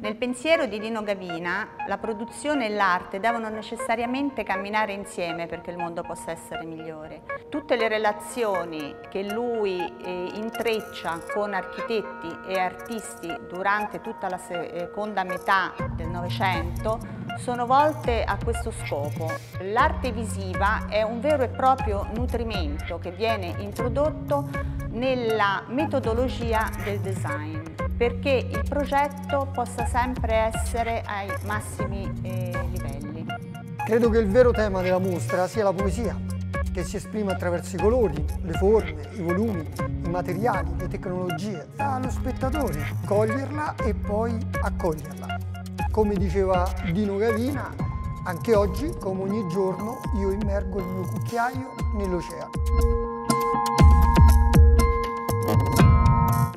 Nel pensiero di Dino Gavina, la produzione e l'arte devono necessariamente camminare insieme perché il mondo possa essere migliore. Tutte le relazioni che lui intreccia con architetti e artisti durante tutta la seconda metà del Novecento sono volte a questo scopo. L'arte visiva è un vero e proprio nutrimento che viene introdotto nella metodologia del design, perché il progetto possa sempre essere ai massimi livelli. Credo che il vero tema della mostra sia la poesia, che si esprime attraverso i colori, le forme, i volumi, i materiali, le tecnologie. Sta allo spettatore coglierla e poi accoglierla. Come diceva Dino Gavina, anche oggi, come ogni giorno, io immergo il mio cucchiaio nell'oceano.